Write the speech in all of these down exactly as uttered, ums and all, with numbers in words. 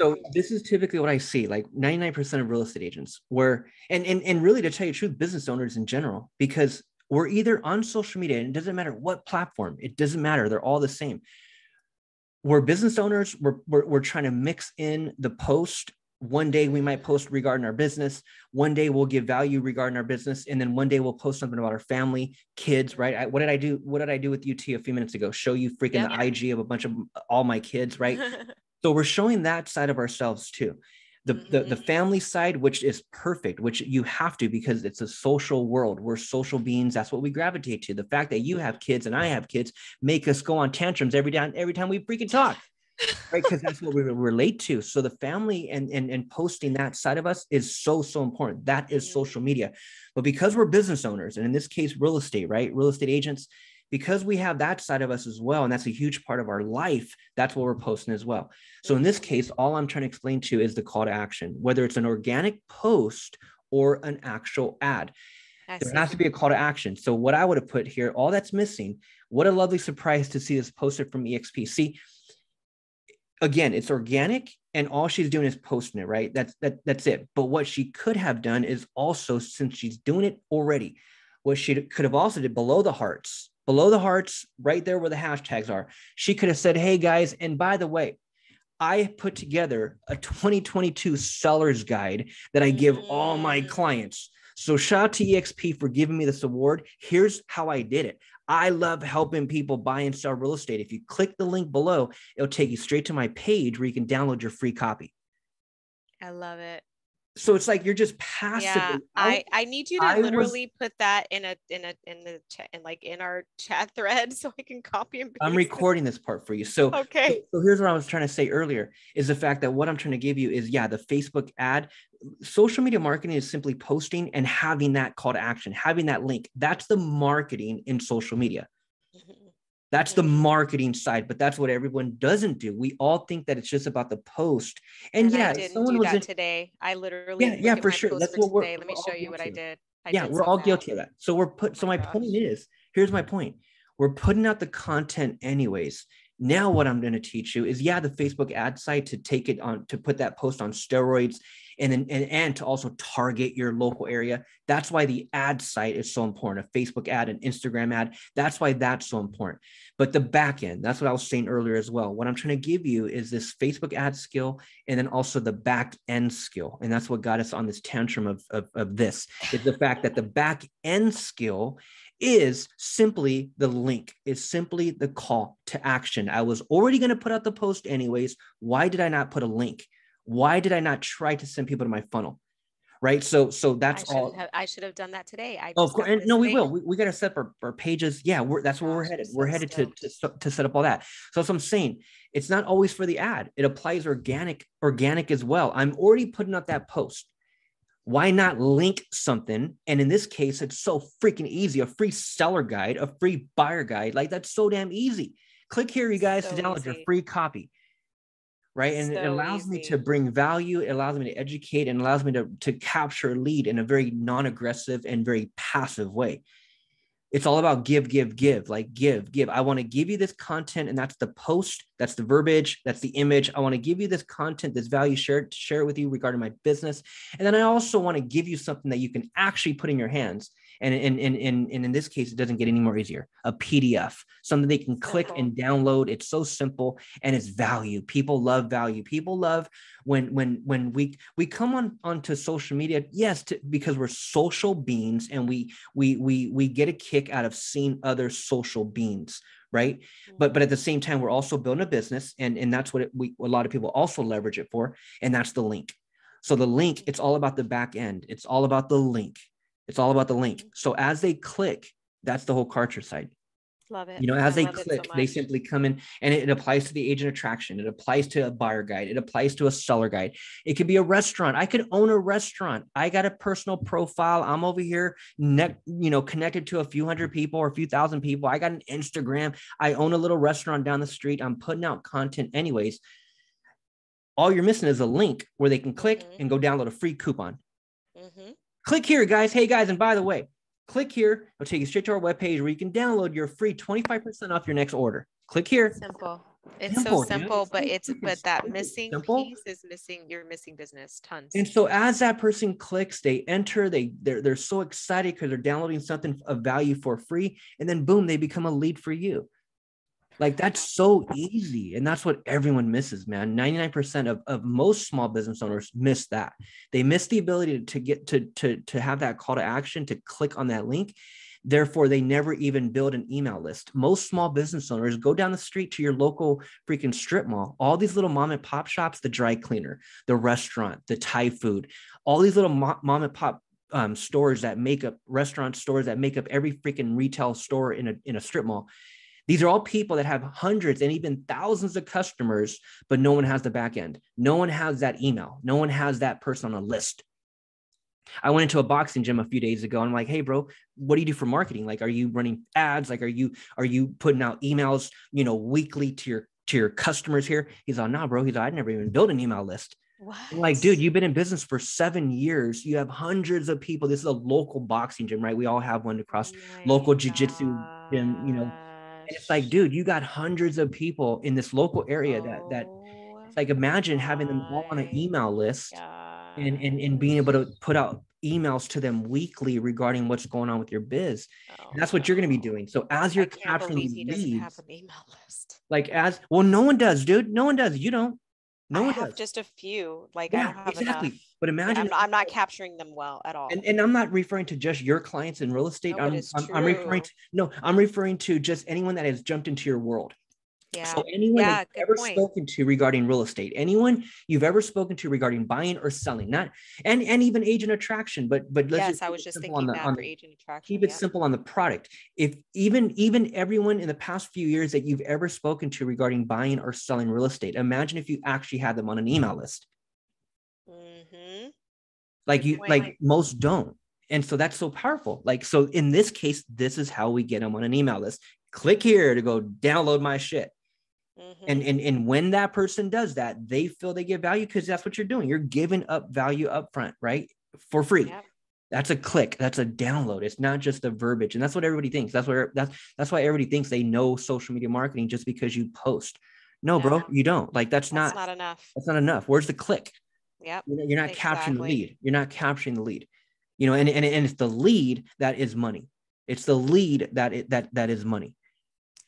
So this is typically what I see, like ninety-nine percent of real estate agents were, and, and, and really to tell you the truth, business owners in general, because we're either on social media, and it doesn't matter what platform, it doesn't matter, they're all the same. We're business owners, we're, we're, we're trying to mix in the post. One day we might post regarding our business. One day we'll give value regarding our business. And then one day we'll post something about our family, kids, right? I, what did I do? What did I do with U T a few minutes ago? Show you freaking yeah. the I G of a bunch of all my kids, right? So we're showing that side of ourselves too. The, mm-hmm. the, the family side, which is perfect, which you have to, because it's a social world. We're social beings. That's what we gravitate to. The fact that you have kids and I have kids make us go on tantrums every day, every time we freaking talk. Right, because that's what we relate to. So the family and, and and posting that side of us is so so important. That is social media. But because we're business owners, and in this case real estate, right, real estate agents, because we have that side of us as well, and that's a huge part of our life, that's what we're posting as well. So in this case, all I'm trying to explain to you is the call to action, whether it's an organic post or an actual ad. There has to be a call to action. So what I would have put here, all that's missing, what a lovely surprise to see this posted from eXp. See, again, it's organic, and all she's doing is posting it, right? That's that. That's it. But what she could have done is also, since she's doing it already, what she could have also did below the hearts, below the hearts, right there where the hashtags are. She could have said, "Hey guys, and by the way, I put together a twenty twenty-two seller's guide that I give all my clients. So shout out to eXp for giving me this award. Here's how I did it. I love helping people buy and sell real estate. If you click the link below, it'll take you straight to my page where you can download your free copy." I love it. So it's like, you're just passive. Yeah, I, I need you to I literally was, put that in a, in a, in the chat, and like in our chat thread, so I can copy and paste. I'm recording this part for you. So, okay. So, so here's what I was trying to say earlier is the fact that what I'm trying to give you is, yeah, the Facebook ad, social media marketing is simply posting and having that call to action, having that link. That's the marketing in social media. Mm-hmm. That's the marketing side, but that's what everyone doesn't do. We all think that it's just about the post. And, and yeah, I didn't someone do was that in, today. I literally yeah, yeah for sure. That's what we're, today. Let me show you what I did. I yeah, did we're all guilty of that. So we're put. So my point is, here's my point. We're putting out the content anyways. Now what I'm going to teach you is, yeah, the Facebook ad site to take it on, to put that post on steroids, and then and, and to also target your local area. That's why the ad site is so important, a Facebook ad, an Instagram ad. That's why that's so important. But the back end, that's what I was saying earlier as well. What I'm trying to give you is this Facebook ad skill, and then also the back end skill. And that's what got us on this tantrum of, of, of this, is the fact that the back end skill is simply the link, is simply the call to action. I was already going to put out the post anyways. Why did I not put a link? Why did I not try to send people to my funnel? Right. So, so that's I all have, I should have done that today. I oh, of course. And no, we will, we, we got to set up our, our pages. Yeah. We're, that's where we're headed. We're headed to, to, to set up all that. So that's what I'm saying. It's not always for the ad. It applies organic, organic as well. I'm already putting up that post. Why not link something? And in this case, it's so freaking easy. A free seller guide, a free buyer guide. Like, that's so damn easy. Click here, you guys, so to download easy. your free copy. Right. And so it allows easy. me to bring value. It allows me to educate, and allows me to, to capture a lead in a very non-aggressive and very passive way. It's all about give, give, give, like give, give. I want to give you this content, and that's the post. That's the verbiage. That's the image. I want to give you this content, this value shared to share with you regarding my business. And then I also want to give you something that you can actually put in your hands. And, and, and, and, and in this case, it doesn't get any more easier. A P D F, something they can click and download. It's so simple, and it's value. People love value. People love when, when, when we, we come on onto social media. Yes, to, because we're social beings, and we, we, we, we get a kick out of seeing other social beings. Right. But, but at the same time, we're also building a business, and, and that's what it, we, a lot of people also leverage it for. And that's the link. So the link, it's all about the back end. It's all about the link. It's all about the link. So as they click, that's the whole Kartra side. Love it. You know, as I they click, so they simply come in, and it, it applies to the agent attraction. It applies to a buyer guide. It applies to a seller guide. It could be a restaurant. I could own a restaurant. I got a personal profile. I'm over here, ne- you know, connected to a few hundred people or a few thousand people. I got an Instagram. I own a little restaurant down the street. I'm putting out content anyways. All you're missing is a link where they can click mm-hmm. and go download a free coupon. Mm-hmm. Click here, guys. Hey, guys. And by the way, click here. It'll take you straight to our webpage where you can download your free twenty-five percent off your next order. Click here. Simple. It's simple, so simple, dude. but it's, but that missing simple. piece is missing. You're missing business tons. And so as that person clicks, they enter, they, they're, they're so excited because they're downloading something of value for free. And then boom, they become a lead for you. Like that's so easy. And that's what everyone misses, man. ninety-nine percent of, of most small business owners miss that. They miss the ability to get to, to, to have that call to action, to click on that link. Therefore, they never even build an email list. Most small business owners go down the street to your local freaking strip mall. All these little mom and pop shops, the dry cleaner, the restaurant, the Thai food, all these little mom and pop um, stores that make up restaurant stores that make up every freaking retail store in a, in a strip mall. These are all people that have hundreds and even thousands of customers, but no one has the back end. No one has that email. No one has that person on a list. I went into a boxing gym a few days ago. And I'm like, hey, bro, what do you do for marketing? Like, are you running ads? Like, are you are you putting out emails, you know, weekly to your to your customers here? He's like, nah, bro. He's like, I never even built an email list. What? I'm like, dude, you've been in business for seven years. You have hundreds of people. This is a local boxing gym, right? We all have one across My local jiu-jitsu gym, you know. And it's like, dude, you got hundreds of people in this local area oh, that that it's like, imagine having them all on an email list. God. And, and, and being able to put out emails to them weekly regarding what's going on with your biz. Oh, and that's what you're going to be doing. So as you're capturing leads, like as well, no one does, dude, no one does. You don't, no I one have does. Just a few, like yeah, I don't have exactly. enough. But imagine I'm, I'm not capturing them well at all. And, and I'm not referring to just your clients in real estate. No, I'm, I'm, I'm referring to, no, I'm referring to just anyone that has jumped into your world. Yeah. So anyone yeah, you've ever point. spoken to regarding real estate, anyone you've ever spoken to regarding buying or selling, not and and even agent attraction, but but let's yes, just I was just thinking on that the, on for the, agent attraction. Keep yeah. it simple on the product. If even even everyone in the past few years that you've ever spoken to regarding buying or selling real estate, imagine if you actually had them on an email list. Mm-hmm. Like Good you point. like most don't, and so that's so powerful. Like so in this case, this is how we get them on an email list. Click here to go download my shit. Mm-hmm. And, and, and when that person does that, they feel they get value because that's what you're doing. You're giving up value upfront, right? For free. Yep. That's a click. That's a download. It's not just the verbiage. And that's what everybody thinks. That's where that's, that's why everybody thinks they know social media marketing just because you post. No, yeah. bro, you don't. Like that's, that's not, not enough. That's not enough. Where's the click? Yep. You're not, you're not exactly. capturing the lead. You're not capturing the lead, you know, and, and, and it's the lead that is money. It's the lead that, it, that, that is money.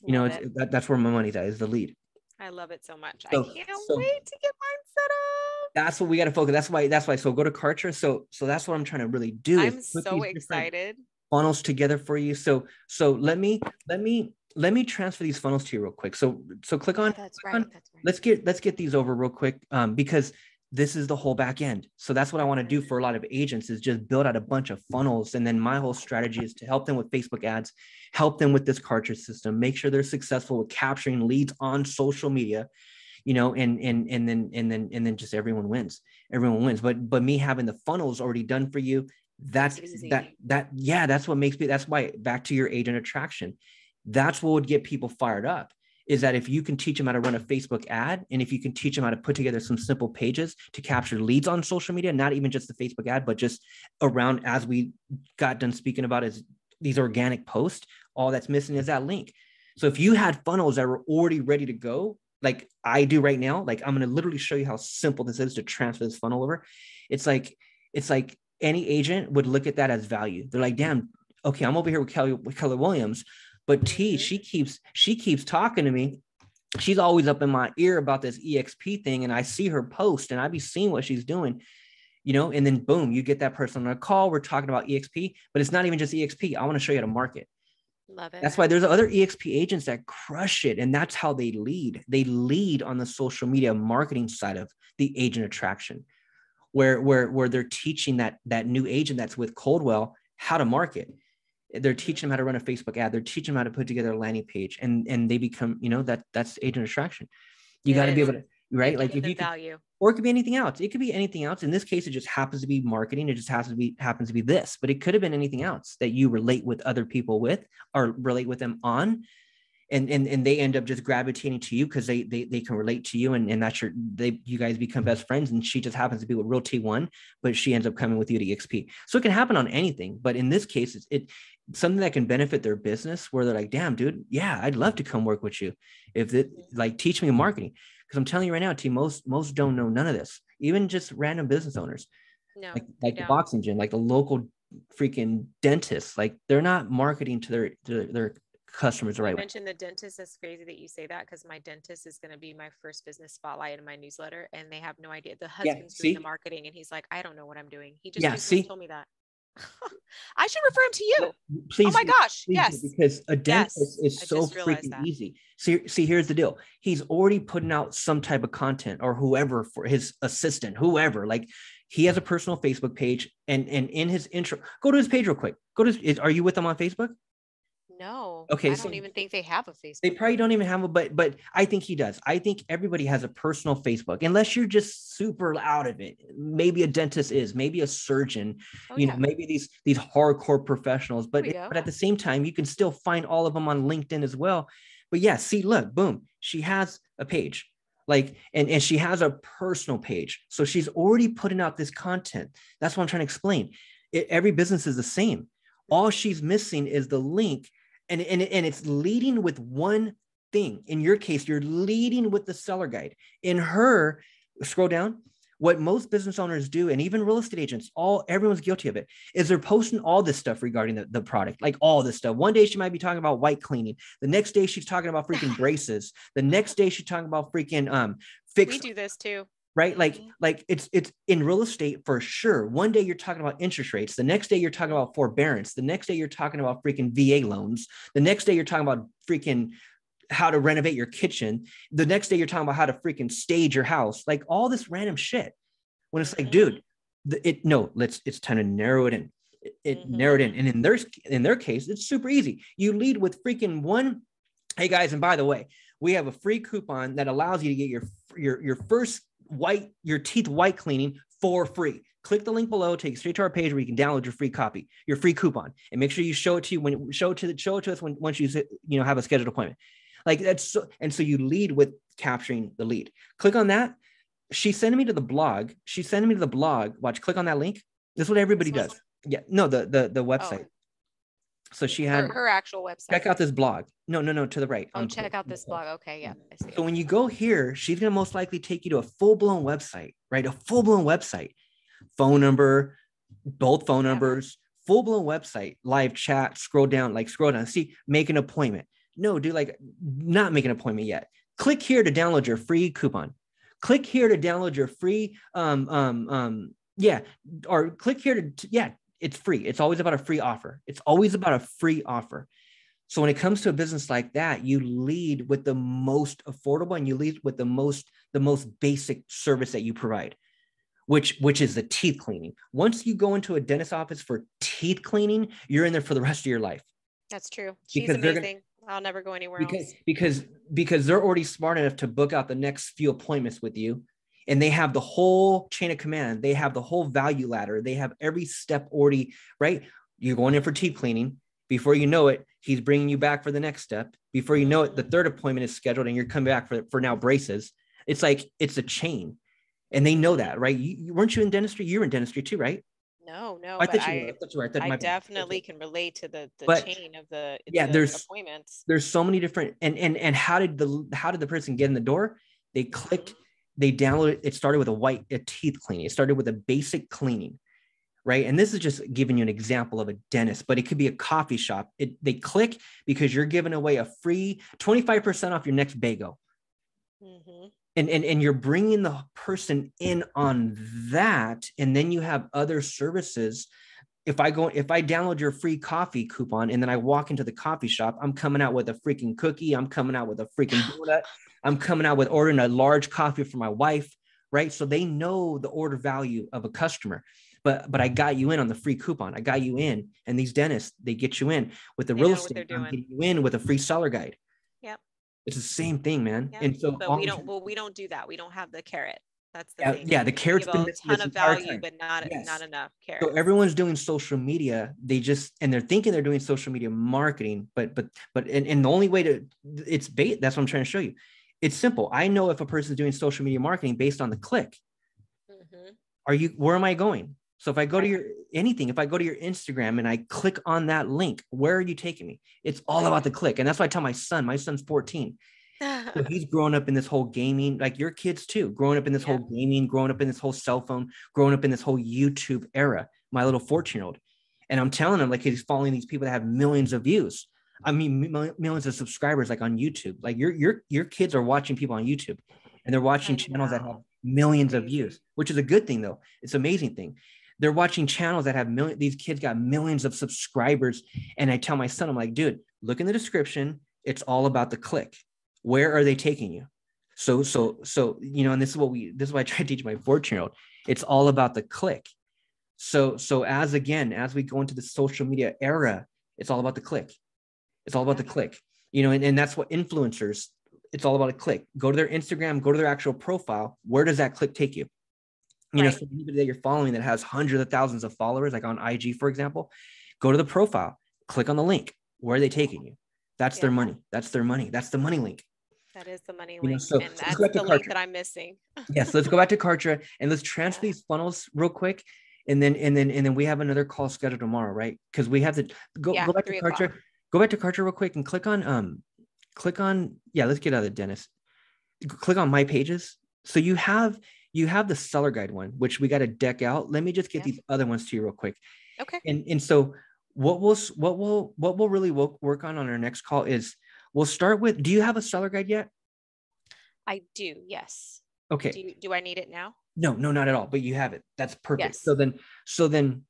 You know, it's, it. that, that's where my money's at, is the lead. I love it so much. So, I can't so wait to get mine set up. That's what we got to focus. That's why, that's why. So go to Kartra. So, so that's what I'm trying to really do. I'm so excited. Funnels together for you. So, so let me, let me, let me transfer these funnels to you real quick. So, so click on, that's right, that's right. let's get, let's get these over real quick. Um, because this is the whole back end. So that's what I want to do for a lot of agents, is just build out a bunch of funnels. And then my whole strategy is to help them with Facebook ads, help them with this Kartra system, make sure they're successful with capturing leads on social media, you know, and, and, and then, and then, and then just everyone wins, everyone wins. But, but me having the funnels already done for you, that's Easy. that, that, yeah, that's what makes me, that's why back to your agent attraction, that's what would get people fired up. Is that if you can teach them how to run a Facebook ad, and if you can teach them how to put together some simple pages to capture leads on social media, not even just the Facebook ad, but just around, as we got done speaking about, is these organic posts, all that's missing is that link. So if you had funnels that were already ready to go, like I do right now, like I'm going to literally show you how simple this is to transfer this funnel over. It's like, it's like any agent would look at that as value. They're like, damn, okay, I'm over here with Kelly, with Keller Williams. But T, she keeps, she keeps talking to me. She's always up in my ear about this eXp thing. And I see her post and I be seeing what she's doing, you know, and then boom, you get that person on a call. We're talking about eXp, but it's not even just eXp. I want to show you how to market. Love it. That's why there's other eXp agents that crush it. And that's how they lead. They lead on the social media marketing side of the agent attraction, where, where, where they're teaching that, that new agent that's with Coldwell how to market. They're teaching them how to run a Facebook ad. They're teaching them how to put together a landing page, and, and they become, you know, that that's agent attraction. You got to be able to, right? Like if you value, could, or it could be anything else. It could be anything else. In this case, it just happens to be marketing. It just happens to be, happens to be this, but it could have been anything else that you relate with other people with, or relate with them on. and and and they end up just gravitating to you because they, they they can relate to you, and and that's your they you guys become best friends. And she just happens to be with Realty One, but she ends up coming with you to eXp. So it can happen on anything, but in this case, it's it something that can benefit their business, where they're like, "Damn, dude, yeah, I'd love to come work with you. If it like teach me marketing," because I'm telling you right now, T, most most don't know none of this, even just random business owners. No, like, like the boxing gym, like the local freaking dentist, like they're not marketing to their to their, their customers the right way. You mentioned the dentist. That's crazy that you say that, because my dentist is going to be my first business spotlight in my newsletter, and they have no idea. The husband's yeah, doing the marketing, and he's like, "I don't know what I'm doing." He just, yeah, just told me that. I should refer him to you. Please, oh my gosh, please, yes. Because a dentist yes. is so freaking that. easy. See, see, here's the deal. He's already putting out some type of content, or whoever, for his assistant, whoever. Like, he has a personal Facebook page, and and in his intro, go to his page real quick. Go to his, is, are you with him on Facebook? No. Okay. I don't so even think they have a Facebook. They probably don't even have a, but but I think he does. I think everybody has a personal Facebook, unless you're just super out of it. Maybe a dentist is, maybe a surgeon, oh, you yeah. know, maybe these these hardcore professionals. But it, but at the same time, you can still find all of them on LinkedIn as well. But yeah, see, look, boom, she has a page. Like, and, and she has a personal page. So she's already putting out this content. That's what I'm trying to explain. It, every business is the same. All she's missing is the link. And, and, and it's leading with one thing. In your case, you're leading with the seller guide. In her, scroll down, what most business owners do, and even real estate agents, all everyone's guilty of it, is they're posting all this stuff regarding the, the product, like all this stuff. One day she might be talking about white cleaning. The next day she's talking about freaking braces. The next day she's talking about freaking um fix. We do this too. Right? Like, like it's, it's in real estate for sure. One day you're talking about interest rates. The next day you're talking about forbearance. The next day you're talking about freaking V A loans. The next day you're talking about freaking how to renovate your kitchen. The next day you're talking about how to freaking stage your house, like all this random shit. When it's like, dude, the, it, no, let's, it's time to narrow it in. It, it mm-hmm. narrowed in. And in their, in their case, it's super easy. You lead with freaking one. Hey guys. And by the way, we have a free coupon that allows you to get your, your, your first white your teeth white cleaning for free. Click the link below, take you straight to our page where you can download your free copy, your free coupon, and make sure you show it to you when show it to the show it to us when once you you know have a scheduled appointment. Like that's so, and so you lead with capturing the lead. Click on that. She's sending me to the blog. She's sending me to the blog. Watch, click on that link. This is what everybody does. Yeah, no, the the the website. Oh. So she had her, her actual website. Check out this blog. No, no, no, to the right. Oh, um, check out this blog. Okay, yeah. I see. So when you go here, she's going to most likely take you to a full-blown website, right? A full-blown website, phone number, both phone numbers, yeah. full-blown website, live chat, scroll down, like scroll down. See, make an appointment. No, dude, like not make an appointment yet. Click here to download your free coupon. Click here to download your free, um, um, um, yeah, or click here to, yeah, it's free. It's always about a free offer. It's always about a free offer. So when it comes to a business like that, you lead with the most affordable, and you lead with the most, the most basic service that you provide, which, which is the teeth cleaning. Once you go into a dentist's office for teeth cleaning, you're in there for the rest of your life. That's true. She's because amazing. Gonna, I'll never go anywhere because, else. Because, because they're already smart enough to book out the next few appointments with you. And they have the whole chain of command. They have the whole value ladder. They have every step already, right? You're going in for teeth cleaning. Before you know it, he's bringing you back for the next step. Before you know it, the third appointment is scheduled, and you're coming back for, for now braces. It's like, it's a chain. And they know that, right? You, weren't you in dentistry? You were in dentistry too, right? No, no. I, but thought, you I, I thought you were. I, thought I definitely can relate to the, the but, chain of the, yeah, the there's, appointments. There's so many different, and, and, and how did the, how did the person get in the door? They clicked. Mm-hmm. They downloaded, it started with a white a teeth cleaning. It started with a basic cleaning, right? And this is just giving you an example of a dentist, but it could be a coffee shop. It, they click because you're giving away a free twenty-five percent off your next bagel. Mm-hmm. And, and, and you're bringing the person in on that. And then you have other services. If I go, if I download your free coffee coupon and then I walk into the coffee shop, I'm coming out with a freaking cookie. I'm coming out with a freaking donut. I'm coming out with ordering a large coffee for my wife, right? So they know the order value of a customer, but, but I got you in on the free coupon. I got you in. And these dentists, they get you in with the they real estate, I'm getting you in with a free seller guide. Yep. It's the same thing, man. Yep. And so but we don't, well, we don't do that. We don't have the carrot. That's the yeah, thing. Yeah, the care's been a ton of value, time. but not, yes. not enough care. So everyone's doing social media. They just, and they're thinking they're doing social media marketing, but, but, but, and, and the only way to, it's bait. That's what I'm trying to show you. It's simple. I know if a person is doing social media marketing based on the click, mm-hmm. are you, where am I going? So if I go to your, anything, if I go to your Instagram and I click on that link, where are you taking me? It's all about the click. And that's why I tell my son, my son's fourteen. So he's grown up in this whole gaming, like your kids too, growing up in this yeah. whole gaming, growing up in this whole cell phone, growing up in this whole YouTube era, my little fourteen year old. And I'm telling him, like, he's following these people that have millions of views. I mean, m- millions of subscribers, like on YouTube, like your, your, your kids are watching people on YouTube and they're watching channels that have millions of views, which is a good thing though. It's an amazing thing. They're watching channels that have millions. These kids got millions of subscribers. And I tell my son, I'm like, dude, look in the description. It's all about the click. Where are they taking you? So, so, so, you know, and this is what we, this is why I try to teach my fourteen year old. It's all about the click. So, so as again, as we go into the social media era, it's all about the click. It's all about the click, you know, and, and that's what influencers, it's all about a click. Go to their Instagram, go to their actual profile. Where does that click take you? You know, right. So anybody that you're following that has hundreds of thousands of followers, like on I G, for example, go to the profile, click on the link. Where are they taking you? That's yeah. their money. That's their money. That's the money link. That is the money link. You know, so and that's the Kartra. link that I'm missing. yes. Yeah, so let's go back to Kartra and let's transfer yeah. these funnels real quick. And then, and then, and then we have another call scheduled tomorrow, right? Cause we have to go, yeah, go back to Kartra, o'clock. go back to Kartra real quick and click on, um, click on, yeah, let's get out of the dentist. Click on my pages. So you have, you have the seller guide one, which we got to deck out. Let me just get yeah. these other ones to you real quick. Okay. And, and so what we'll, what we'll, what we'll really work, work on on our next call is we'll start with, do you have a seller guide yet? I do. Yes. Okay. Do, you, do I need it now? No, no, not at all. But you have it. That's perfect. Yes. So then, so then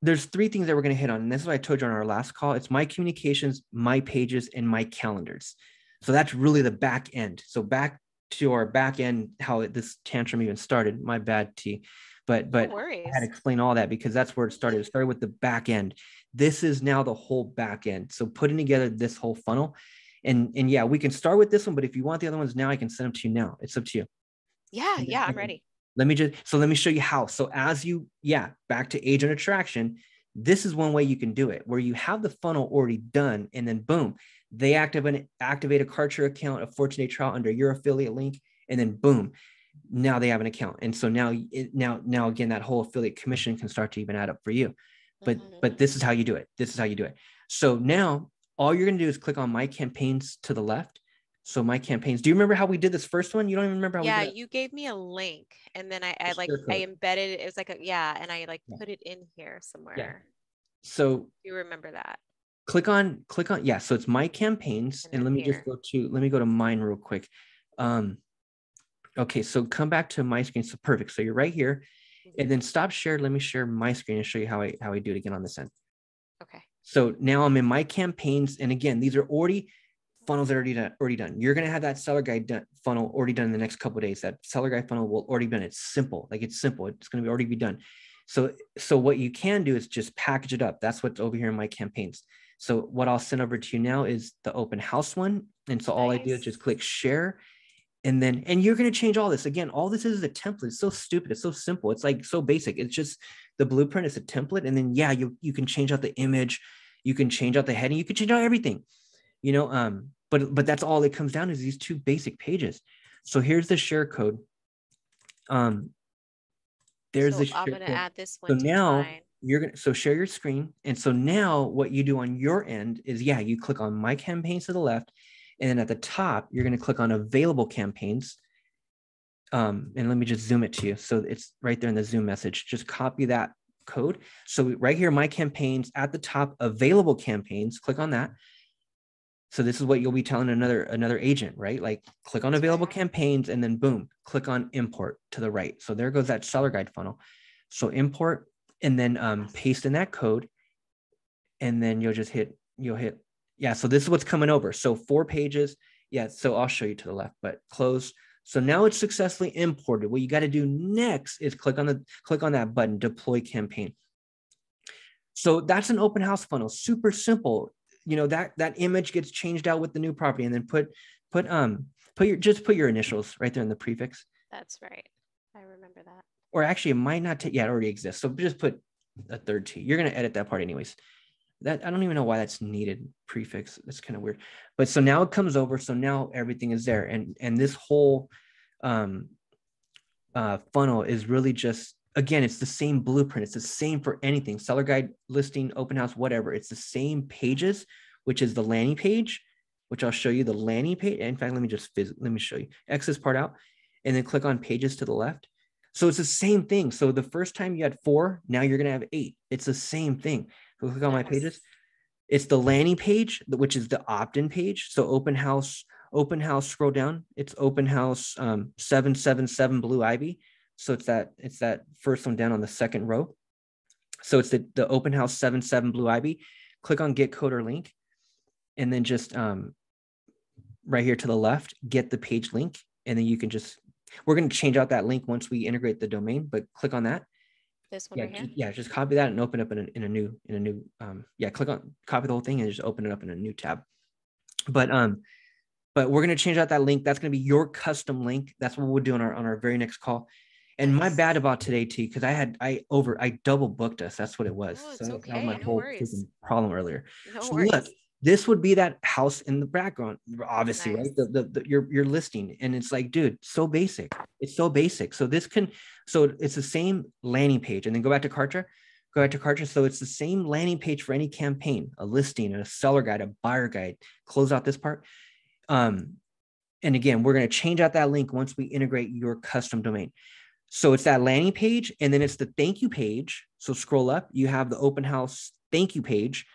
there's three things that we're going to hit on. And this is what I told you on our last call. It's my communications, my pages, and my calendars. So that's really the back end. So back to our back end, how it, this tantrum even started. My bad, T. But but no I had to explain all that because that's where it started. It started with the back end. This is now the whole back end. So putting together this whole funnel. And and yeah, we can start with this one, but if you want the other ones now, I can send them to you now. It's up to you. Yeah, yeah, yeah I'm ready. Let me just, so let me show you how. So as you, yeah, back to agent attraction, this is one way you can do it where you have the funnel already done and then boom, they activate, activate a Kartra account, a fourteen day trial under your affiliate link, and then boom, now they have an account. And so now, now, now again, that whole affiliate commission can start to even add up for you. But, mm-hmm. but this is how you do it. This is how you do it. So now all you're going to do is click on my campaigns to the left. So my campaigns, do you remember how we did this first one? You don't even remember how yeah, we did it. Yeah, you gave me a link and then I, I like, I embedded it. It was like, a, yeah. And I like yeah. put it in here somewhere. Yeah. So you remember that. Click on, click on, yeah. So it's my campaigns. And, and let me here. just go to, let me go to mine real quick. Um, okay. So come back to my screen. So perfect. So you're right here mm-hmm. and then stop share. Let me share my screen and show you how I, how I do it again on this end. Okay. So now I'm in my campaigns. And again, these are already funnels that are already done, already done. You're going to have that seller guide done, funnel already done in the next couple of days. That seller guide funnel will already been, it's simple. Like it's simple. It's going to be already be done. So, so what you can do is just package it up. That's what's over here in my campaigns. So what I'll send over to you now is the open house one. And so all nice. I do is just click share and then, and you're going to change all this. Again, all this is a template. It's so stupid. It's so simple. It's like so basic. It's just the blueprint. It's a template. And then, yeah, you, you can change out the image. You can change out the heading. You can change out everything, you know, um, but, but that's all it comes down to is these two basic pages. So here's the share code. Um, there's so the, I'm going to add this one. So now mine. You're going to, so share your screen. And so now what you do on your end is, yeah, you click on my campaigns to the left. And then at the top, you're going to click on available campaigns. Um, and let me just zoom it to you. So it's right there in the Zoom message. Just copy that code. So right here, my campaigns at the top, available campaigns, click on that. So this is what you'll be telling another, another agent, right? Like click on available campaigns and then boom, click on import to the right. So there goes that seller guide funnel. So import, and then um, paste in that code. And then you'll just hit, you'll hit. Yeah. So this is what's coming over. So four pages. Yeah. So I'll show you to the left, but close. So now it's successfully imported. What you got to do next is click on the, click on that button, deploy campaign. So that's an open house funnel. Super simple. You know, that, that image gets changed out with the new property and then put, put, um, put your, just put your initials right there in the prefix. That's right. I remember that. Or actually, it might not take, yeah, it already exists. So just put a third T. You're going to edit that part anyways. That I don't even know why that's needed prefix. That's kind of weird. But so now it comes over. So now everything is there. And, and this whole um, uh, funnel is really just, again, it's the same blueprint. It's the same for anything. Seller guide, listing, open house, whatever. It's the same pages, which is the landing page, which I'll show you the landing page. In fact, let me just, let me show you. X this part out and then click on pages to the left. So it's the same thing. So the first time you had four, now you're going to have eight. It's the same thing. So click on my pages. It's the landing page, which is the opt-in page. So open house, open house, scroll down. It's open house um, seven seven seven Blue Ivy. So it's that, it's that first one down on the second row. So it's the, the open house seven seven Blue Ivy. Click on get code or link. And then just um, right here to the left, get the page link. And then you can just, we're going to change out that link once we integrate the domain, but click on that. This one yeah, right here? Yeah, just copy that and open up in a, in a new, in a new, um, yeah, click on, copy the whole thing and just open it up in a new tab. But um, but we're going to change out that link. That's going to be your custom link. That's what we'll do on our, on our very next call. And my bad about today, T, because I had, I over, I double booked us. That's what it was. Oh, it's so okay. That was my no whole problem earlier. No so worries. Look, this would be that house in the background, obviously, nice. Right? The, the, the, your, your listing. And it's like, dude, so basic. It's so basic. So this can, so it's the same landing page. And then go back to Kartra, go back to Kartra. So it's the same landing page for any campaign, a listing, a seller guide, a buyer guide. Close out this part. Um, and again, we're going to change out that link once we integrate your custom domain. So it's that landing page. And then it's the thank you page. So scroll up, you have the open house thank you page.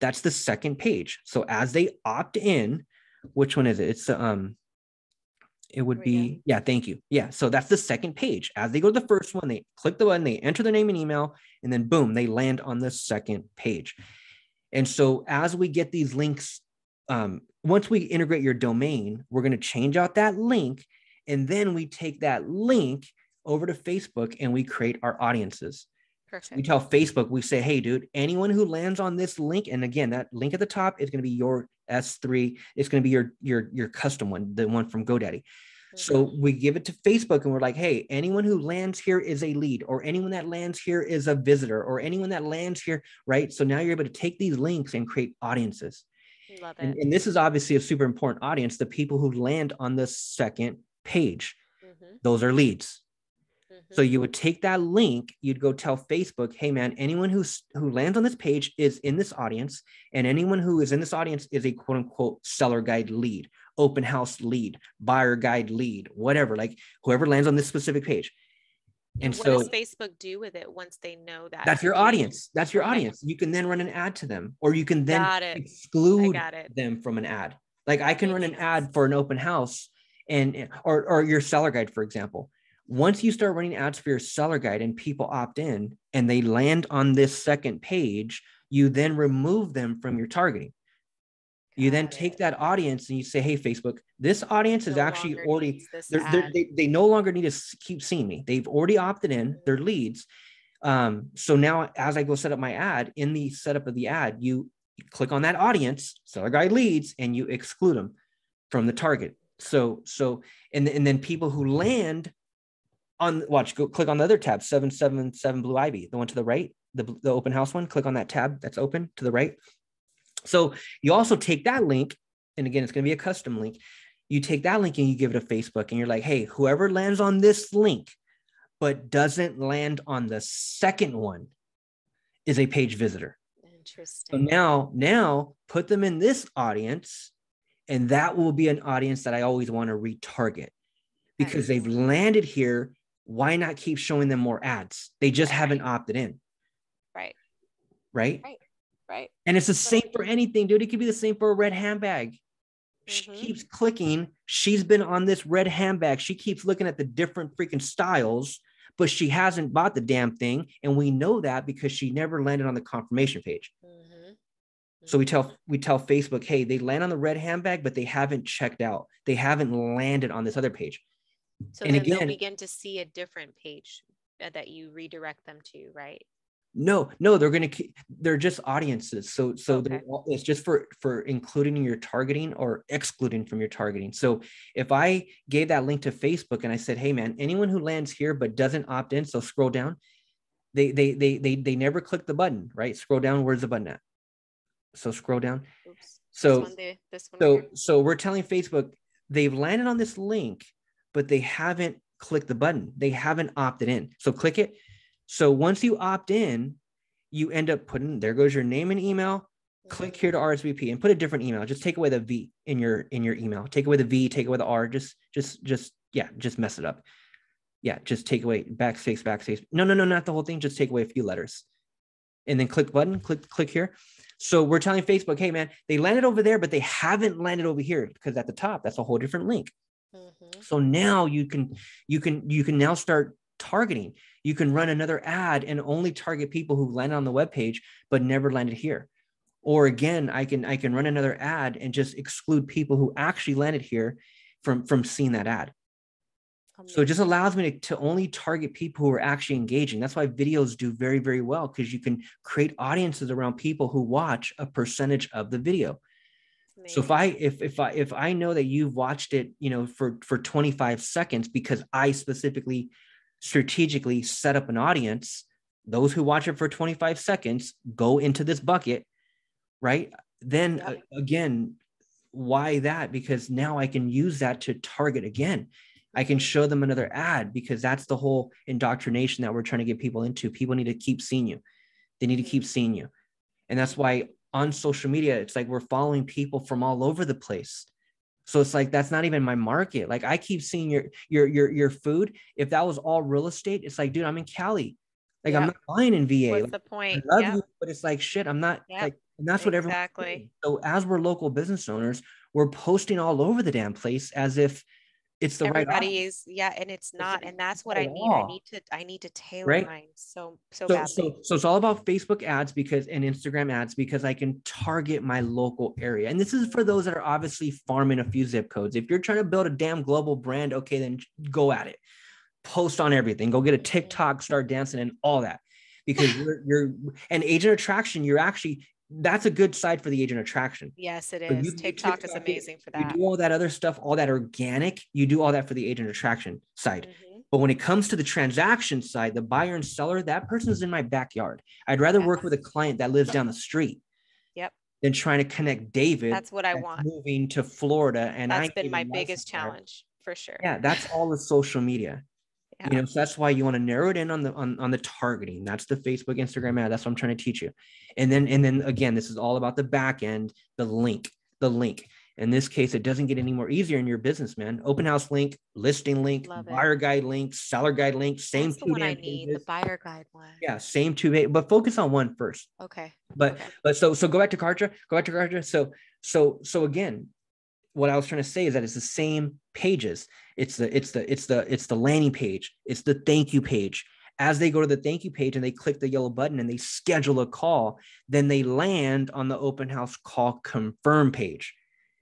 That's the second page. So as they opt in, which one is it? It's um, it would be, yeah, thank you. Yeah. So that's the second page. As they go to the first one, they click the button, they enter their name and email, and then boom, they land on the second page. And so as we get these links, um, once we integrate your domain, we're going to change out that link. And then we take that link over to Facebook and we create our audiences. Perfect. We tell Facebook, we say, hey, dude, anyone who lands on this link, and again, that link at the top is going to be your S three. It's going to be your, your, your custom one, the one from GoDaddy. Mm-hmm. So we give it to Facebook and we're like, hey, anyone who lands here is a lead, or anyone that lands here is a visitor, or anyone that lands here, right? So now you're able to take these links and create audiences. Love it. And, and this is obviously a super important audience, the people who land on the second page. Mm-hmm. Those are leads. So you would take that link, you'd go tell Facebook, hey man, anyone who's, who lands on this page is in this audience, and anyone who is in this audience is a quote unquote seller guide lead, open house lead, buyer guide lead, whatever, like whoever lands on this specific page. And what so does Facebook do with it once they know that? That's your audience. That's your audience. You can then run an ad to them, or you can then exclude them from an ad. Like I can run an ad for an open house and, or, or your seller guide, for example. Once you start running ads for your seller guide and people opt in and they land on this second page, you then remove them from your targeting. You Got then it. Take that audience and you say, hey, Facebook, this audience no is actually already, they're, they're, they, they no longer need to keep seeing me. They've already opted in, they're leads. Um, so now as I go set up my ad, in the setup of the ad, you click on that audience, seller guide leads, and you exclude them from the target. So, so and, and then people who land on watch, go click on the other tab, seven seven seven Blue Ivy, the one to the right, the, the open house one, click on that tab that's open to the right. So you also take that link. And again, it's going to be a custom link. You take that link and you give it to Facebook and you're like, hey, whoever lands on this link, but doesn't land on the second one is a page visitor. Interesting. So now, now put them in this audience. And that will be an audience that I always want to retarget because they've landed here. Why not keep showing them more ads? They just right. haven't opted in. Right. Right. Right. Right. And it's the same for anything, dude. It could be the same for a red handbag. Mm-hmm. She keeps clicking. She's been on this red handbag. She keeps looking at the different freaking styles, but she hasn't bought the damn thing. And we know that because she never landed on the confirmation page. Mm-hmm. So we tell, we tell Facebook, hey, they land on the red handbag, but they haven't checked out. They haven't landed on this other page. So and then again, they'll begin to see a different page that you redirect them to, right? No, no, they're going to, they're just audiences. So, so okay. it's just for, for including in your targeting or excluding from your targeting. So if I gave that link to Facebook and I said, hey man, anyone who lands here, but doesn't opt in, so scroll down, they, they, they, they, they never click the button, right? Scroll down. Where's the button at? So scroll down. Oops. So, this one there, this one so, so we're telling Facebook they've landed on this link, but they haven't clicked the button. They haven't opted in. So click it. So once you opt in, you end up putting, there goes your name and email, click here to R S V P and put a different email. Just take away the V in your, in your email, take away the V, take away the R, just, just, just, yeah, just mess it up. Yeah. Just take away backspace, backspace. No, no, no, not the whole thing. Just take away a few letters and then click button, click, click here. So we're telling Facebook, hey man, they landed over there, but they haven't landed over here because at the top, that's a whole different link. Mm-hmm. So now you can, you can, you can now start targeting. You can run another ad and only target people who landed on the web page but never landed here. Or again, I can I can run another ad and just exclude people who actually landed here from from seeing that ad. Amazing. So it just allows me to, to only target people who are actually engaging. That's why videos do very, very well, because you can create audiences around people who watch a percentage of the video. Amazing. So if I if if I if I know that you've watched it, you know, for for twenty-five seconds because I specifically strategically set up an audience, those who watch it for twenty-five seconds go into this bucket, right? Then yeah. uh, again, why that? Because now I can use that to target again. I can show them another ad because that's the whole indoctrination that we're trying to get people into. People need to keep seeing you. They need to keep seeing you. And that's why on social media, it's like we're following people from all over the place. So it's like, that's not even my market. Like I keep seeing your, your, your, your food. If that was all real estate, it's like, dude, I'm in Cali. Like yep. I'm not buying in V A. What's like, the point? I love yep. you, but it's like, shit, I'm not yep. like, and that's what everyone. Exactly. So as we're local business owners, we're posting all over the damn place as if it's the Everybody right. Everybody's yeah. And it's not, it's and that's what I need. All. I need to, I need to tailor right? mine. So, so, so, so, so it's all about Facebook ads because, and Instagram ads, because I can target my local area. And this is for those that are obviously farming a few zip codes. If you're trying to build a damn global brand, okay, then go at it, post on everything, go get a TikTok, start dancing and all that because you're, you're an agent attraction. You're actually, that's a good side for the agent attraction. Yes, it is. You, TikTok, TikTok is amazing for that. You do all that other stuff, all that organic, you do all that for the agent attraction side. Mm-hmm. But when it comes to the transaction side, the buyer and seller, that person is in my backyard. I'd rather yes. work with a client that lives down the street yep. than trying to connect David. That's what I that's want. Moving to Florida. And that's I been my biggest challenge for sure. Yeah. That's all the social media. Yeah. You know, so that's why you want to narrow it in on the, on, on the targeting. That's the Facebook, Instagram ad. That's what I'm trying to teach you. And then, and then again, this is all about the back end, the link, the link. In this case, it doesn't get any more easier in your business, man. Open house link, listing link, Love buyer it. guide link, seller guide link, same that's two. The one I need, pages. The buyer guide one. Yeah. Same two, but focus on one first. Okay. But, okay. but so, so go back to Kartra, go back to Kartra. So, so, so again, what I was trying to say is that it's the same pages. It's the, it's the, it's the, it's the landing page. It's the thank you page. As they go to the thank you page and they click the yellow button and they schedule a call, then they land on the open house call confirm page.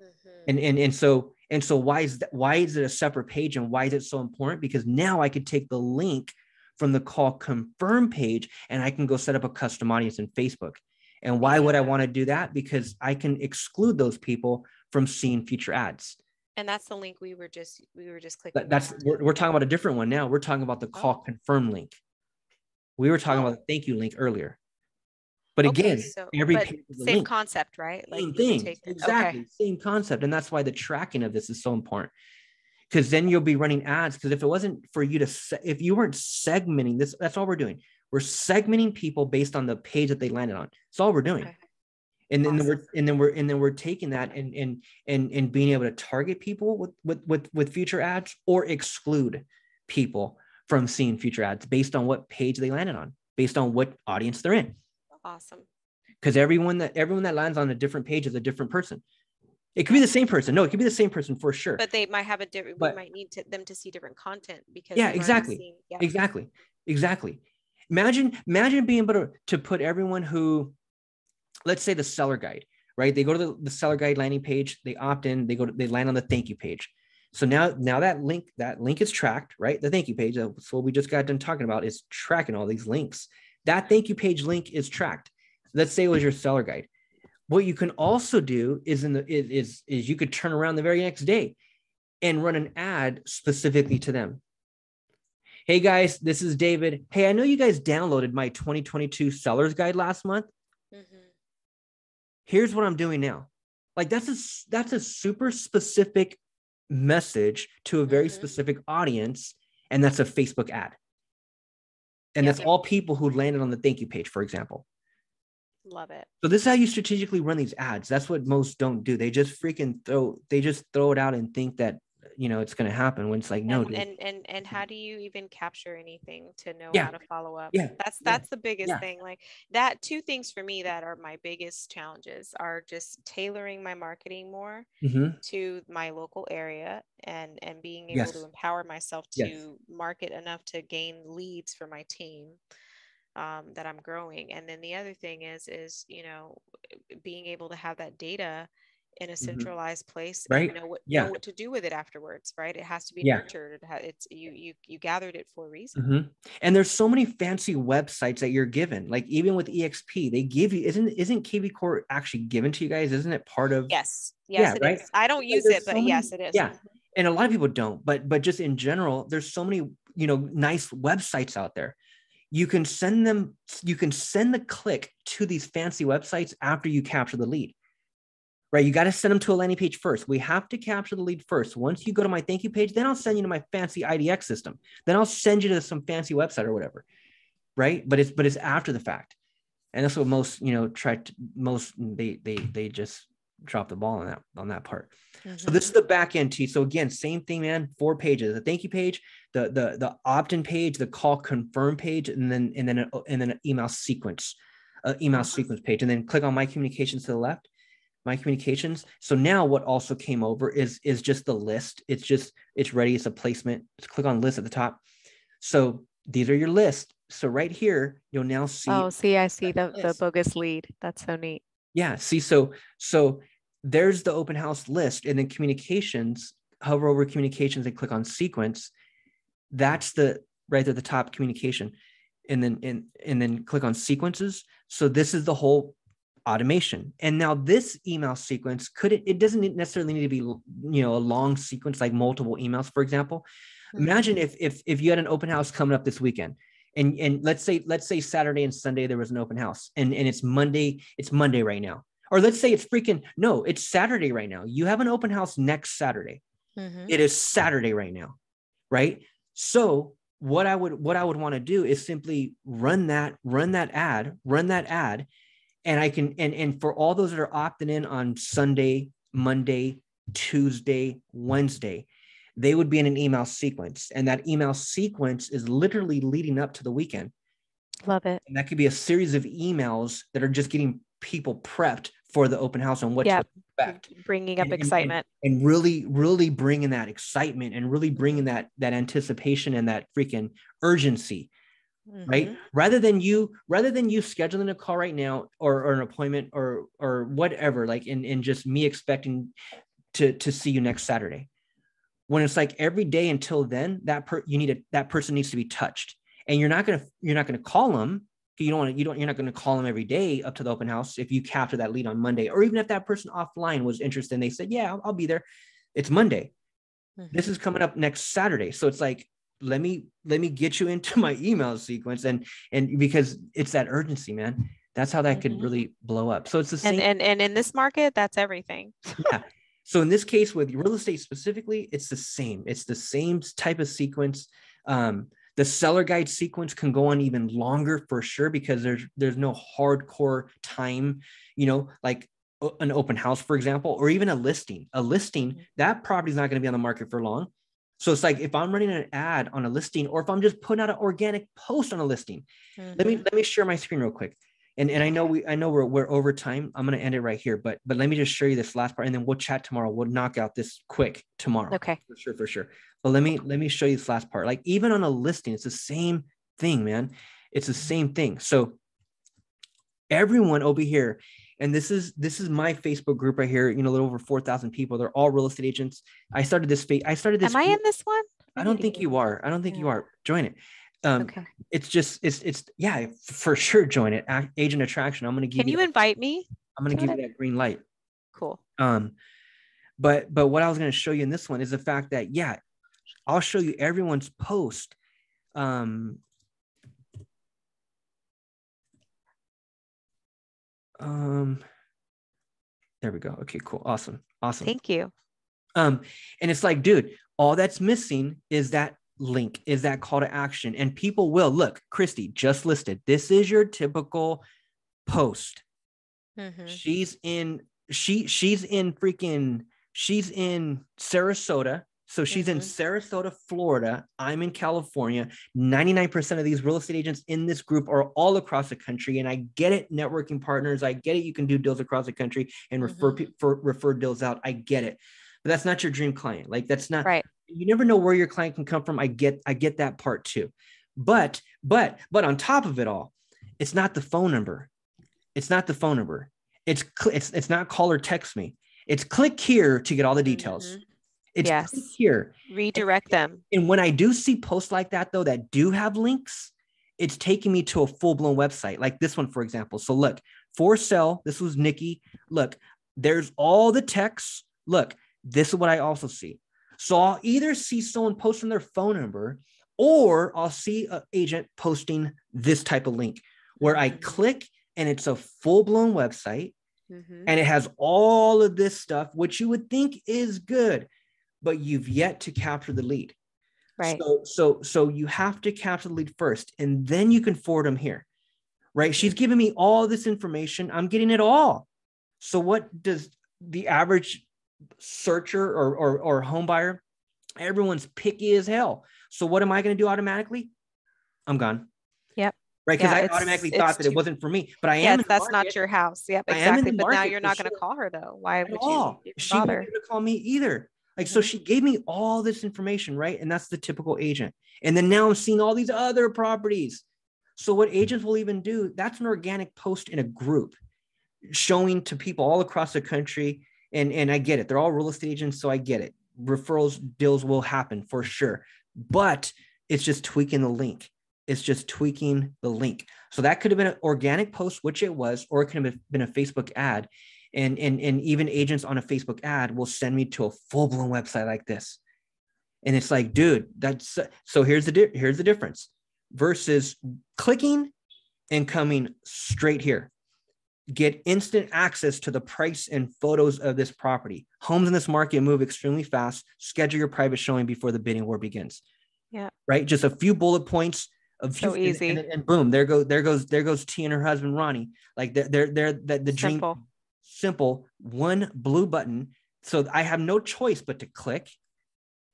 Mm-hmm. And, and, and so, and so why is that, why is it a separate page and why is it so important? Because now I could take the link from the call confirm page and I can go set up a custom audience in Facebook. And why would I want to do that? Because I can exclude those people from seeing future ads. And that's the link we were just, we were just clicking. That's, we're, we're talking about a different one now. We're talking about the call oh. confirm link. We were talking oh. about the thank you link earlier. But okay, again, so, every but same link. Concept, right? Like same thing, take, exactly, okay. same concept. And that's why the tracking of this is so important because then you'll be running ads. Because if it wasn't for you to, se- if you weren't segmenting this, that's all we're doing. We're segmenting people based on the page that they landed on. That's all we're doing. Okay. And then awesome. we're and then we're and then we're taking that and and and and being able to target people with with with with future ads or exclude people from seeing future ads based on what page they landed on, based on what audience they're in. Awesome. Because everyone that everyone that lands on a different page is a different person. It could be the same person. No, it could be the same person for sure. But they might have a different. We might need to, them to see different content because yeah, exactly, seeing, yeah. exactly, exactly. Imagine imagine being able to, to put everyone who. Let's say the seller guide, right? They go to the, the seller guide landing page, they opt in, they go to, they land on the thank you page. So now, now that link, that link is tracked, right? The thank you page, that's what we just got done talking about is tracking all these links. That thank you page link is tracked. Let's say it was your seller guide. What you can also do is in the is, is, is you could turn around the very next day and run an ad specifically to them. Hey guys, this is David. Hey, I know you guys downloaded my twenty twenty-two seller's guide last month. Mm-hmm. Here's what I'm doing now. Like that's a, that's a super specific message to a very mm-hmm. specific audience. And that's a Facebook ad. And yep. that's all people who landed on the thank you page, for example. Love it. So this is how you strategically run these ads. That's what most don't do. They just freaking throw, they just throw it out and think that, you know, it's going to happen when it's like, no. And, and, and, and how do you even capture anything to know yeah. how to follow up? Yeah. That's, that's yeah. the biggest yeah. thing. Like that, two things for me that are my biggest challenges are just tailoring my marketing more mm-hmm. to my local area and, and being able yes. to empower myself to yes. market enough to gain leads for my team. Um, that I'm growing. And then the other thing is, is, you know, being able to have that data in a centralized mm-hmm. place, right? And know what, yeah. know what to do with it afterwards, right? It has to be yeah. nurtured. It ha- it's you, you, you gathered it for a reason. Mm-hmm. And there's so many fancy websites that you're given, like even with eXp, they give you, isn't, isn't KVCore actually given to you guys? Isn't it part of? Yes. Yes, yeah, it right? is. I don't use like, it, but so many, yes, it is. Yeah. And a lot of people don't, but, but just in general, there's so many, you know, nice websites out there. You can send them, you can send the click to these fancy websites after you capture the lead, right? You got to send them to a landing page first. We have to capture the lead first. Once you go to my thank you page, then I'll send you to my fancy I D X system. Then I'll send you to some fancy website or whatever, right? But it's, but it's after the fact. And that's what most, you know, try to most, they, they, they just drop the ball on that, on that part. Mm-hmm. So this is the back end too. So again, same thing, man, four pages, the thank you page, the, the, the opt-in page, the call confirm page, and then, and then, a, and then an email sequence, uh, email sequence page, and then click on my communications to the left, my communications. So now what also came over is, is just the list. It's just, it's ready. It's a placement. Just click on list at the top. So these are your list. So right here, you'll now see. Oh, see, I see the, the bogus lead. That's so neat. Yeah. See, so, so there's the open house list, and then communications, hover over communications and click on sequence. That's the right at the top, communication, and then, and, and then click on sequences. So this is the whole automation. And now this email sequence could, it, it doesn't necessarily need to be, you know, a long sequence, like multiple emails, for example. Mm-hmm. Imagine if, if, if you had an open house coming up this weekend. And, and let's say, let's say Saturday and Sunday, there was an open house, and, and it's Monday, it's Monday right now. Or let's say it's freaking, no, it's Saturday right now. You have an open house next Saturday. Mm-hmm. It is Saturday right now. Right. So what I would, what I would want to do is simply run that, run that ad, run that ad. And I can, and, and for all those that are opting in on Sunday, Monday, Tuesday, Wednesday, they would be in an email sequence. And that email sequence is literally leading up to the weekend. Love it. And that could be a series of emails that are just getting people prepped for the open house on what yeah. to expect. Bringing up and, excitement. And, and really, really bringing that excitement and really bringing that, that anticipation and that freaking urgency, mm-hmm. right? Rather than you, rather than you scheduling a call right now or, or an appointment or, or whatever, like, and, and just me expecting to, to see you next Saturday. When it's like every day until then, that per, you need a, that person needs to be touched, and you're not gonna you're not gonna call them. You don't want you don't you're not gonna call them every day up to the open house if you capture that lead on Monday, or even if that person offline was interested and they said, "Yeah, I'll, I'll be there." It's Monday. Mm-hmm. This is coming up next Saturday, so it's like let me let me get you into my email sequence, and and because it's that urgency, man. That's how that mm-hmm. could really blow up. So it's the same. And and, and in this market, that's everything. Yeah. So in this case with real estate specifically, it's the same. It's the same type of sequence. Um, the seller guide sequence can go on even longer for sure, because there's, there's no hardcore time, you know, like an open house, for example, or even a listing, a listing that property is not going to be on the market for long. So it's like, if I'm running an ad on a listing, or if I'm just putting out an organic post on a listing, mm-hmm. let me, let me share my screen real quick. And, and I know we I know we're we're over time. I'm gonna end it right here, but but let me just show you this last part, and then we'll chat tomorrow. We'll knock out this quick tomorrow. Okay. For sure, for sure. But let me let me show you this last part. Like even on a listing, it's the same thing, man. It's the same thing. So everyone over here, and this is this is my Facebook group right here. You know, a little over four thousand people. They're all real estate agents. I started this. I started this. Am I in this one? I don't think you are. I don't think you are. Join it. Um, okay. It's just, it's, it's, yeah, for sure. Join it. Agent Attraction. I'm going to give Can you, you invite that, me? I'm going to give it? you that green light. Cool. Um, but, but what I was going to show you in this one is the fact that, yeah, I'll show you everyone's post. Um, um, there we go. Okay, cool. Awesome. Awesome. Thank you. Um, and it's like, dude, all that's missing is that link, is that call to action. And people will look, Christy just listed, this is your typical post. Mm-hmm. She's in, she, she's in freaking, she's in Sarasota. So she's mm-hmm. in Sarasota, Florida. I'm in California. ninety-nine percent of these real estate agents in this group are all across the country. And I get it, networking partners. I get it. You can do deals across the country and refer, mm-hmm. for, refer deals out. I get it. But that's not your dream client. Like that's not, right. You never know where your client can come from. I get, I get that part too. But, but, but on top of it all, it's not the phone number. It's not the phone number. It's, it's, it's not call or text me. It's click here to get all the details. Mm-hmm. It's yes. here. Redirect and, them. And when I do see posts like that, though, that do have links, it's taking me to a full blown website like this one, for example. So look, for sale, this was Nikki. Look, there's all the texts. Look, this is what I also see. So I'll either see someone posting their phone number or I'll see an agent posting this type of link where I click and it's a full blown website mm-hmm. and it has all of this stuff, which you would think is good. But you've yet to capture the lead. Right. So, so, so you have to capture the lead first, and then you can forward them here, right? She's giving me all this information. I'm getting it all. So what does the average searcher or, or, or home buyer, everyone's picky as hell. So what am I going to do automatically? I'm gone. Yep. Right. Cause yeah, I automatically thought that too, it wasn't for me, but I yeah, am. Yes, that's market. Not your house. Yep. Exactly. But now you're not going to call her though. Why would all. you even bother? She wouldn't even call me either. Like, so she gave me all this information, right? And that's the typical agent. And then now I'm seeing all these other properties. So what agents will even do, that's an organic post in a group showing to people all across the country. And, and I get it. They're all real estate agents. So I get it. Referrals, deals will happen for sure. But it's just tweaking the link. It's just tweaking the link. So that could have been an organic post, which it was, or it could have been a Facebook ad. And, and, and even agents on a Facebook ad will send me to a full blown website like this. And it's like, dude, that's, so here's the, di- here's the difference versus clicking and coming straight here. Get instant access to the price and photos of this property. Homes in this market move extremely fast. Schedule your private showing before the bidding war begins. Yeah. Right. Just a few bullet points. Of so few, easy. And, and, and boom, there goes, there goes, there goes T and her husband, Ronnie. Like they're, they're, they're the, the dream. Simple. Simple one blue button. So I have no choice but to click.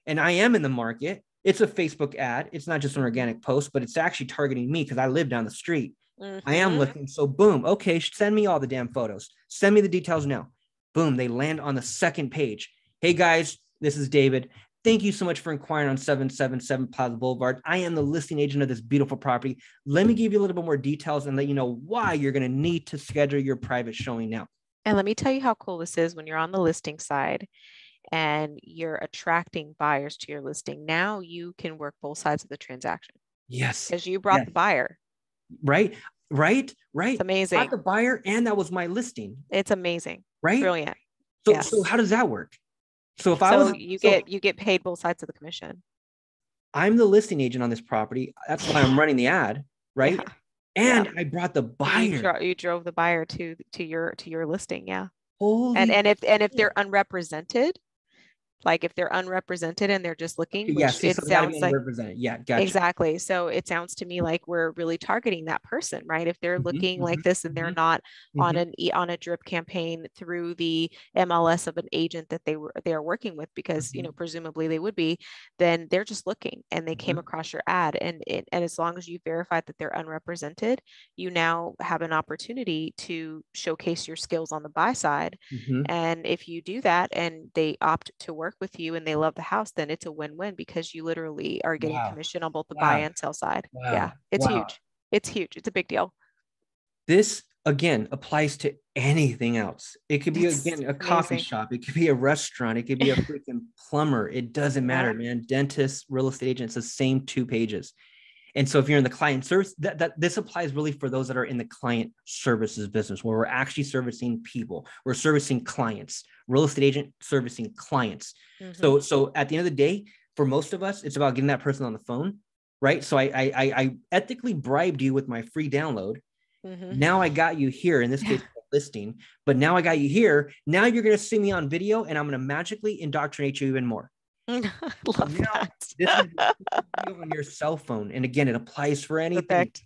And I am in the market. It's a Facebook ad. It's not just an organic post, but it's actually targeting me because I live down the street. Mm-hmm. I am looking. So boom. Okay. Send me all the damn photos. Send me the details now. Boom. They land on the second page. Hey guys, this is David. Thank you so much for inquiring on seven seven seven Plaza Boulevard. I am the listing agent of this beautiful property. Let me give you a little bit more details and let you know why you're going to need to schedule your private showing now. And let me tell you how cool this is when you're on the listing side and you're attracting buyers to your listing. Now you can work both sides of the transaction. Yes. Because you brought yes. the buyer. Right, right, right. It's amazing. I brought the buyer and that was my listing. It's amazing. Right? Brilliant. So, yes. so how does that work? So if so I was- you get, so you get paid both sides of the commission. I'm the listing agent on this property. That's why I'm running the ad, right? Yeah. And yeah. I brought the buyer. You, dro- you drove the buyer to to your to your listing, yeah. Holy and and if and if they're unrepresented, like if they're unrepresented and they're just looking, which yeah, see, it so sounds like yeah, gotcha. Exactly. So it sounds to me like we're really targeting that person, right? If they're mm-hmm, looking mm-hmm, like this and they're mm-hmm, not mm-hmm. on an on a drip campaign through the M L S of an agent that they were they are working with, because mm-hmm. you know presumably they would be, then they're just looking and they came mm-hmm. across your ad, and it, and as long as you verified that they're unrepresented, you now have an opportunity to showcase your skills on the buy side, mm-hmm. and if you do that and they opt to work with you and they love the house, then it's a win-win because you literally are getting wow. commission on both the wow. buy and sell side. Wow. Yeah, it's wow. huge. It's huge. It's a big deal. This again applies to anything else. It could be it's again a amazing. coffee shop. It could be a restaurant. It could be a freaking plumber. It doesn't matter, man. Dentists, real estate agents, the same two pages. And so if you're in the client service, that, that this applies really for those that are in the client services business, where we're actually servicing people, we're servicing clients, real estate agent servicing clients. Mm-hmm. So, so at the end of the day, for most of us, it's about getting that person on the phone, right? So I, I, I ethically bribed you with my free download. Mm-hmm. Now I got you here, in this case, listing, but now I got you here. Now you're going to see me on video, and I'm going to magically indoctrinate you even more. I love now, that. This is on your cell phone. And again, it applies for anything. Perfect.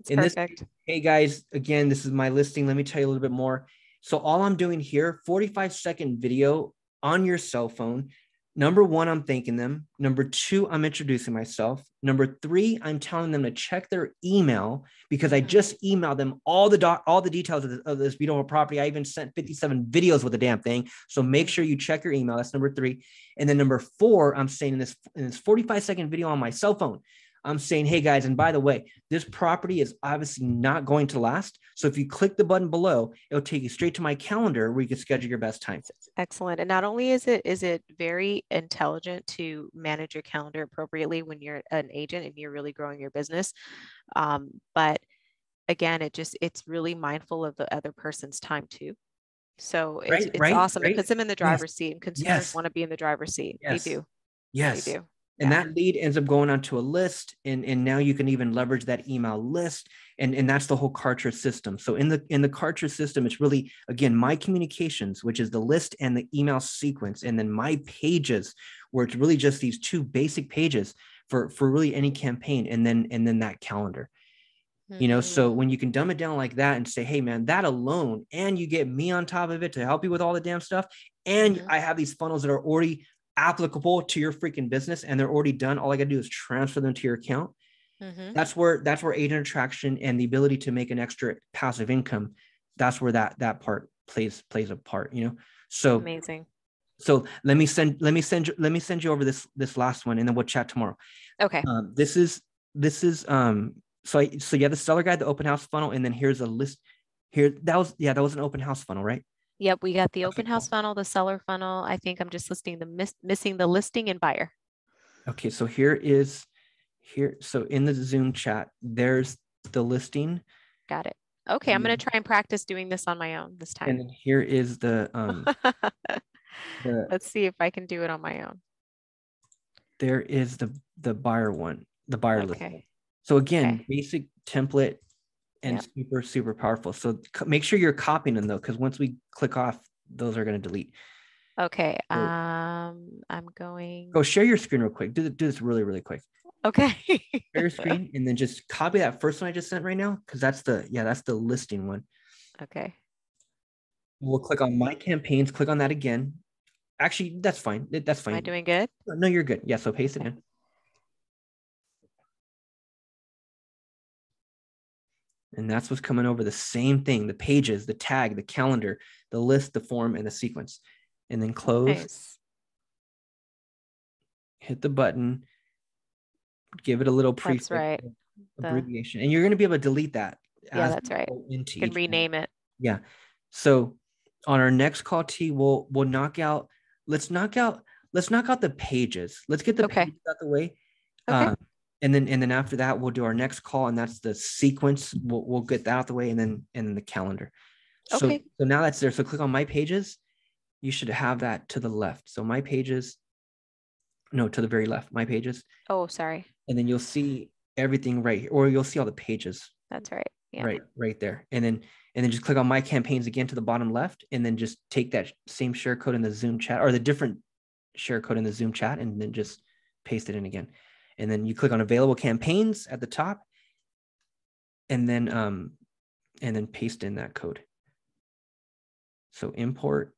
It's in perfect. This, hey guys, again, this is my listing. Let me tell you a little bit more. So all I'm doing here, forty-five second video on your cell phone. Number one, I'm thanking them. Number two, I'm introducing myself. Number three, I'm telling them to check their email, because I just emailed them all the doc, all the details of this, of this beautiful property. I even sent fifty-seven videos with the damn thing. So make sure you check your email. That's number three. And then number four, I'm saying in this, in this forty-five second video on my cell phone, I'm saying, hey guys, and by the way, this property is obviously not going to last. So if you click the button below, it'll take you straight to my calendar where you can schedule your best time. Excellent. And not only is it is it very intelligent to manage your calendar appropriately when you're an agent and you're really growing your business, um, but again, it just it's really mindful of the other person's time too. So it's, right, it's right, awesome. Right. It puts them in the driver's yes. seat, and consumers yes. want to be in the driver's seat. Yes. They do. Yes, they do. And yeah. that lead ends up going onto a list, and, and now you can even leverage that email list, and, and that's the whole Kartra system. So in the in the Kartra system, it's really, again, my communications, which is the list and the email sequence, and then my pages, where it's really just these two basic pages for, for really any campaign, and then and then that calendar. You know, so when you can dumb it down like that and say, hey, man, that alone, and you get me on top of it to help you with all the damn stuff, and mm-hmm. I have these funnels that are already applicable to your freaking business, and they're already done. All I gotta do is transfer them to your account. Mm-hmm. That's where, that's where agent attraction and the ability to make an extra passive income. That's where that, that part plays, plays a part, you know? So amazing. So let me send, let me send you, let me send you over this, this last one, and then we'll chat tomorrow. Okay. Um, this is, this is, um, so I, so you have the seller guide, the open house funnel, and then here's a list here. That was, yeah, that was an open house funnel, right? Yep. We got the open house funnel, the seller funnel. I think I'm just listing the miss, missing the listing and buyer. Okay. So here is here. So in the Zoom chat, there's the listing. Got it. Okay. I'm going to try and practice doing this on my own this time. And then here is the, um, the, let's see if I can do it on my own. There is the, the buyer one, the buyer okay. listing. So again, okay. basic template. And yep. super, super powerful. So make sure you're copying them though, because once we click off, those are going to delete. Okay. So, um, I'm going. Go share your screen real quick. Do, the, do this really, really quick. Okay. Share your screen, and then just copy that first one I just sent right now, because that's the, yeah, that's the listing one. Okay. We'll click on my campaigns. Click on that again. Actually, that's fine. That's fine. Am I doing good? No, you're good. Yeah. So paste okay. it in. And that's what's coming over, the same thing, the pages, the tag, the calendar, the list, the form, and the sequence. And then close, nice. Hit the button, give it a little prefix, right. abbreviation. The... And you're going to be able to delete that. Yeah, that's right. You can rename one. It. Yeah. So on our next call, T, we'll, we'll knock out, let's knock out, let's knock out the pages. Let's get the okay. pages out the way. Okay. Um, And then, and then after that, we'll do our next call, and that's the sequence. We'll, we'll get that out of the way, and then, and then the calendar. So, okay. so now that's there. So click on my pages. You should have that to the left. So my pages, no, to the very left, my pages. Oh, sorry. And then you'll see everything right here, or you'll see all the pages. That's right. Yeah. Right, right there. And then, and then just click on my campaigns again to the bottom left, and then just take that same share code in the Zoom chat, or the different share code in the Zoom chat, and then just paste it in again. And then you click on available campaigns at the top, and then um, and then paste in that code. So import,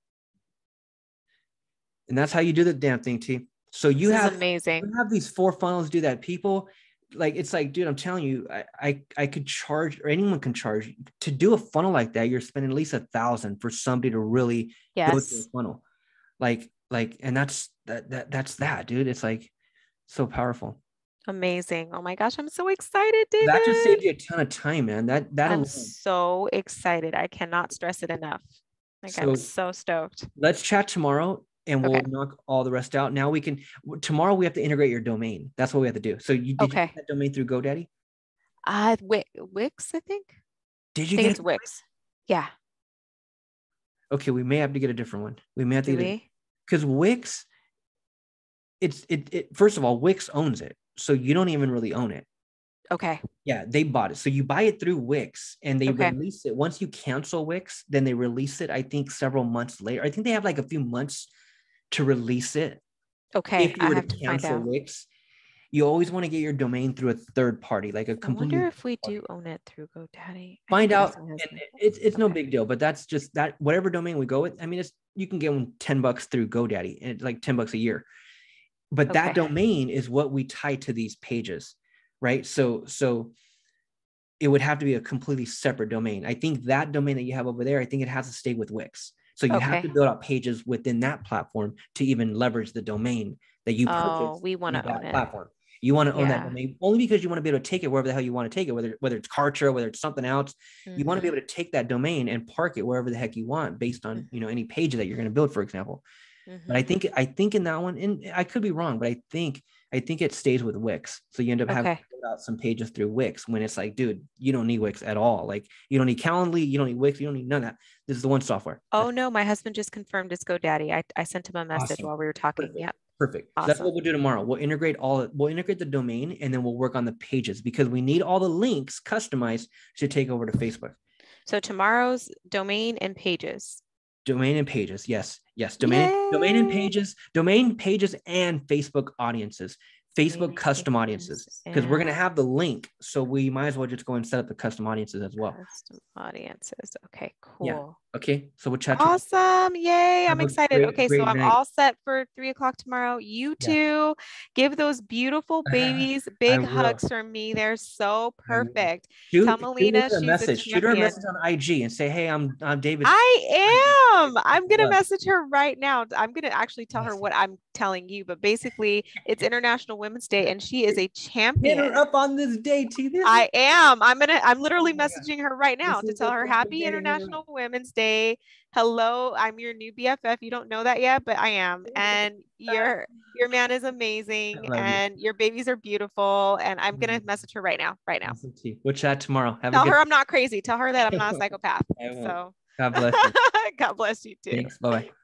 and that's how you do the damn thing, T. So you this have amazing. You have these four funnels do that. People like it's like, dude, I'm telling you, I, I I could charge, or anyone can charge to do a funnel like that. You're spending at least a thousand for somebody to really yes. go through a funnel, like like, and that's that that that's that, dude. It's like. So powerful. Amazing. Oh my gosh. I'm so excited, David. That just saved you a ton of time, man. That, that I'm alone. So excited. I cannot stress it enough. Like so, I'm so stoked. Let's chat tomorrow. and we'll okay. knock all the rest out. Now we can, tomorrow we have to integrate your domain. That's what we have to do. So you did okay. you get that domain through GoDaddy? Uh, Wix, I think. Did you I think get it's Wix? Yeah. Okay. We may have to get a different one. We may have to get because Wix it's, it, it, first of all, Wix owns it. So you don't even really own it. Okay. Yeah. They bought it. So you buy it through Wix and they okay. release it. Once you cancel Wix, then they release it. I think several months later, I think they have like a few months to release it. Okay. If you were I have to, to cancel Wix, you always want to get your domain through a third party, like a completely. I wonder if we do own it through GoDaddy. Find out. And it's it's okay. no big deal, but that's just that whatever domain we go with. I mean, it's you can get one ten bucks through GoDaddy and it's like ten bucks a year, but okay. that domain is what we tie to these pages, right? So so it would have to be a completely separate domain. I think that domain that you have over there, I think it has to stay with Wix. So you okay. have to build out pages within that platform to even leverage the domain that you purchased. Oh, we want to own that it. Platform. You want to own yeah. that domain only because you want to be able to take it wherever the hell you want to take it, whether, whether it's Kartra, whether it's something else, mm-hmm. you want to be able to take that domain and park it wherever the heck you want based on, you know, any page that you're going to build, for example. Mm-hmm. But I think, I think in that one, and I could be wrong, but I think, I think it stays with Wix. So you end up okay. having to build out some pages through Wix when it's like, dude, you don't need Wix at all. Like you don't need Calendly. You don't need Wix. You don't need none of that. This is the one software. Oh That's no, my husband just confirmed it's GoDaddy. I, I sent him a message awesome. While we were talking. Perfect. Yep. Perfect. Awesome. That's what we'll do tomorrow. We'll integrate all, we'll integrate the domain and then we'll work on the pages because we need all the links customized to take over to Facebook. So tomorrow's domain and pages. Domain and pages. Yes. Yes. Domain, Yay. domain and pages, domain pages and Facebook audiences, Facebook domain custom audiences, because we're going to have the link. So we might as well just go and set up the custom audiences as well. Custom audiences. Okay, cool. Yeah. Okay. So we'll chat. Awesome. Yay. I'm excited. Great, okay. Great so I'm night. all set for three o'clock tomorrow. You yeah. two give those beautiful babies big hugs from me. They're so perfect. Shoot, Tell Melina, shoot her a she's message. Shoot her a message on I G and say, hey, I'm, I'm David. I am. I'm going to message her right now. I'm going to actually tell her what I'm telling you, but basically it's International Women's Day and she is a champion. Get her up on this day, T. This I am. I'm going to, I'm literally oh messaging God. her right now this to tell her happy International Women's Day. Day. Hello, I'm your new B F F. You don't know that yet, but I am. And your your man is amazing, and you. your babies are beautiful. And I'm gonna message her right now. Right now. We'll chat tomorrow. Have Tell a good her I'm not crazy. Tell her that I'm not a psychopath. So God bless you. God bless you too. Thanks. Bye bye.